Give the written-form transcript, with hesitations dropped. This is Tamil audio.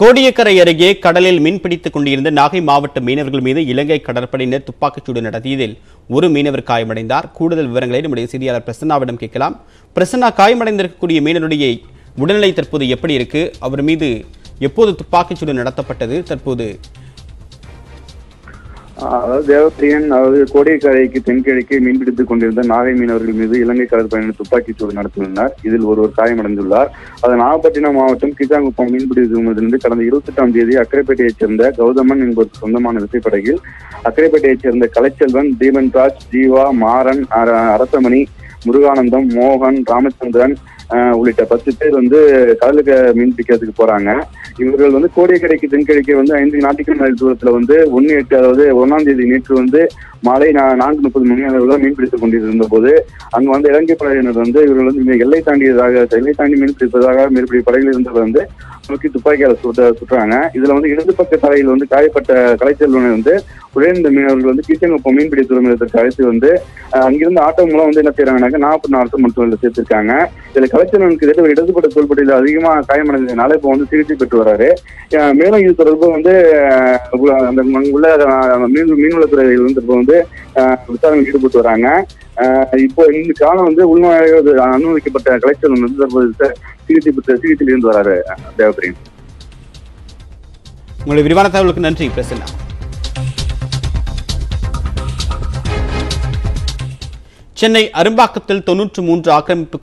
கோடியக்கரை அருகே கடலில் மீன்பிடித்துக் கொண்டிருந்த நாகை மாவட்ட மீனவர்கள் மீது இலங்கை கடற்படையினர் துப்பாக்கிச்சூடு நடத்தியதில் ஒரு மீனவர் காயமடைந்தார். கூடுதல் விவரங்களை நம்முடைய செய்தியாளர் பிரசன்னாவிடம் கேட்கலாம். பிரசன்னா, காயமடைந்திருக்கக்கூடிய மீனவருடைய உடல்நிலை தற்போது எப்படி இருக்கு? அவர் மீது எப்போது துப்பாக்கிச்சூடு நடத்தப்பட்டது? தற்போது தேவப்பிரியன், அதாவது கோடியக்கரைக்கு தென்கிழக்கே மீன்பிடித்துக் கொண்டிருந்த நாகை மீனவர்கள் மீது இலங்கை கடற்படையினர் துப்பாக்கிச்சூடு நடத்தியுள்ளனர். இதில் ஒருவர் காயமடைந்துள்ளார். அது நாகப்பட்டினம் மாவட்டம் கிச்சாங்குப்பம் மீன்பிடித்திலிருந்து கடந்த 28ஆம் தேதி அக்கரைப்பேட்டையைச் சேர்ந்த கௌதமன் என்பதற்கு சொந்தமான விசைப்படகில் அக்கரைப்பேட்டையைச் சேர்ந்த கலைச்செல்வன், தீபன்ராஜ், ஜீவா, மாறன், அரசமணி, முருகானந்தம், மோகன், ராமச்சந்திரன் உள்ளிட்ட 10 பேர் கடலுக்கு மீன் பிடிக்கிறதுக்கு போறாங்க. இவர்கள் கோடியக்கரைக்கு தென்கிழக்கே 5 நாட்டிற்கு மைல் தூரத்துல 1/8, அதாவது 1ஆம் தேதி நேற்று மாலை 4:30 மணி அளவில் மீன் பிடித்துக் கொண்டிருந்த போது அங்கு இலங்கை படையினர் இவர்கள் எல்லை தாண்டி மீன் பிடிப்பதாக மேற்படி படையில் இருந்தவர் நோக்கி துப்பாக்கியால் சுட்டுறாங்க. இதுல இடது பக்க தலையில் காயப்பட்ட கலைச்செல்வனை உடைந்த மீனவர்கள் கிச்சங்குப்பம் மீன்பிடி துறைமுகத்திற்கு அழைத்து அங்கிருந்து ஆட்டம் மூலம் என்ன செய்யறாங்கன்னாக்க நாகப்பட்டினம் அரசு மருத்துவமனையில் சேர்த்திருக்காங்க. இதுல கலைச்செல்வனுக்கு எதிர்ப்பு இடதுபட்ட தோள்பட்டியில் அதிகமா காயமடைந்ததுனால இப்போ சிகிச்சை பெற்று வராரு. மேலும் இது தொடர்பு அந்த உள்ள மீன்வளத்துறையில் இப்போ விசாரணையில் ஈடுபட்டு வராங்க. இப்போ இந்த காலம் உள்நாய அனுமதிக்கப்பட்ட கலைச்செல்வன் தற்போது சிகிச்சையில் இருந்து வராரு. தேவப்பிரியன், உங்களுடைய விரிவான தகவலுக்கு நன்றி பிரசன்னா. சென்னை அரும்பாக்கத்தில் 93 ஆக்கிரமிப்பு